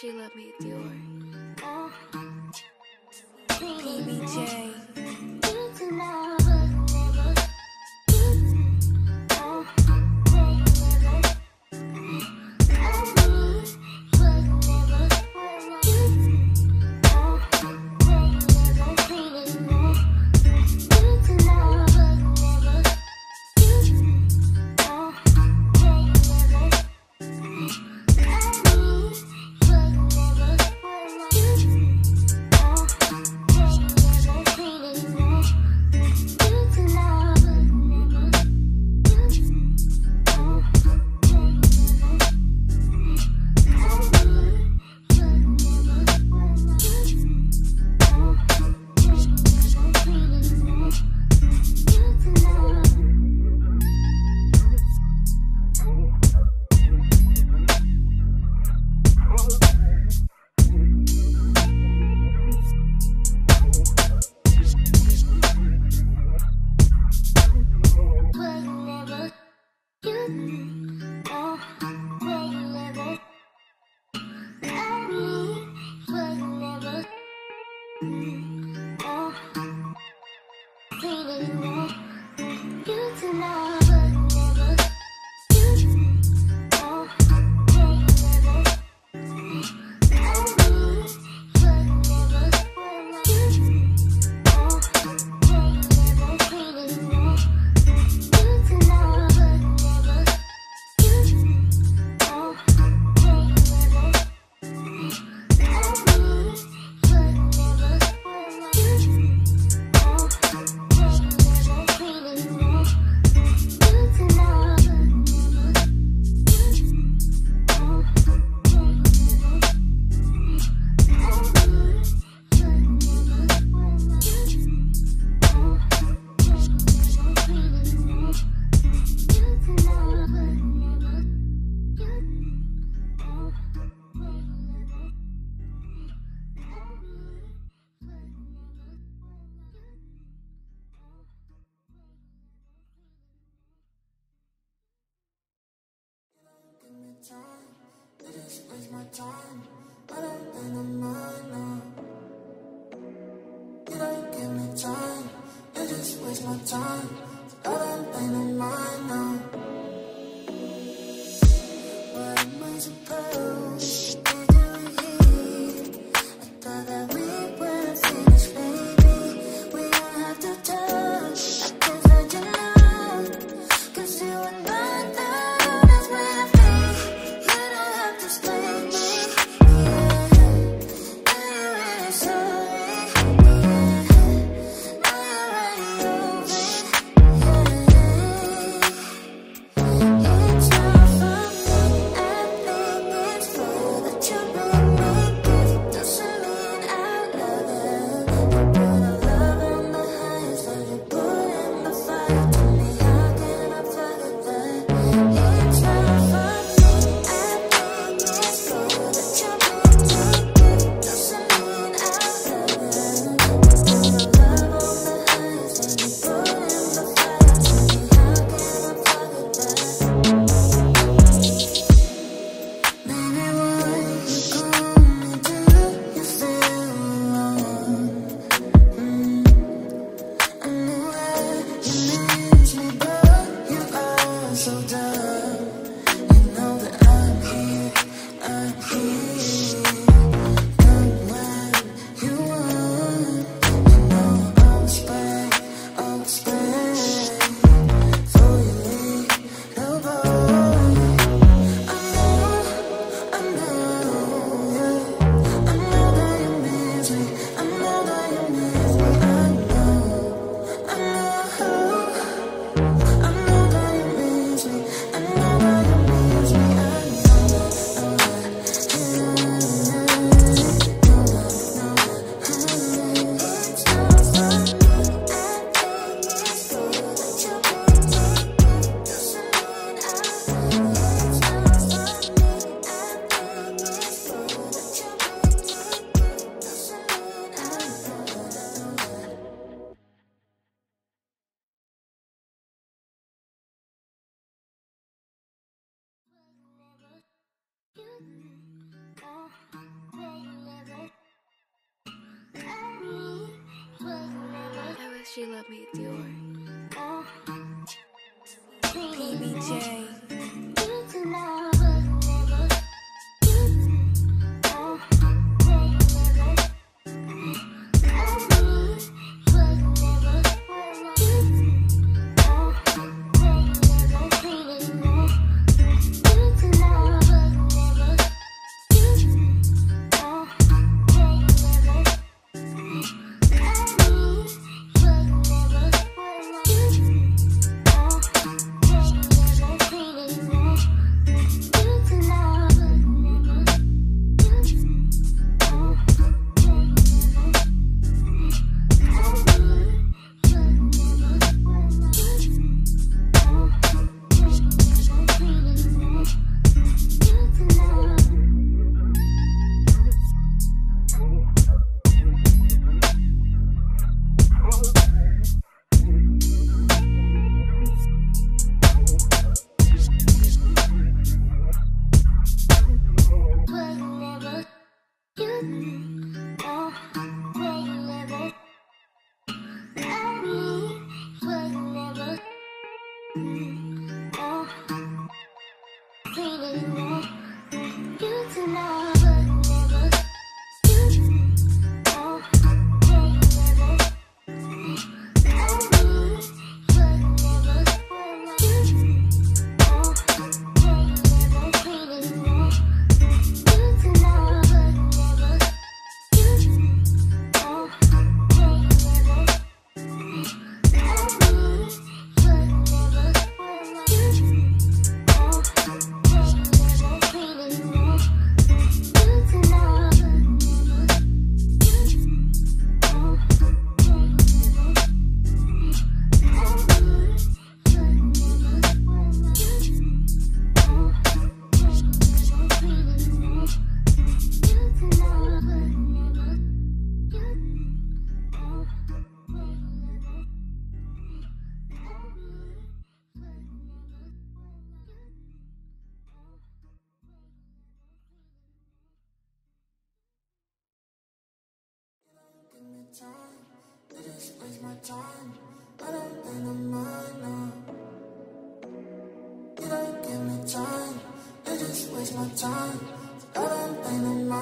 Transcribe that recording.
She let me do it. PBJ. Time, but I'm in the mind. You don't give me time, you just waste my time. But I'm in the mind now. What am I supposed to do here? I thought that we were finished, baby. We don't have to talk. I can't let you know, 'cause you and I know that's where I feel. You don't have to stay. Sheila B. Dior, PBJ. They just waste my time. I don't pay no mind, no. You don't give me time. They just waste my time. I don't pay no mind.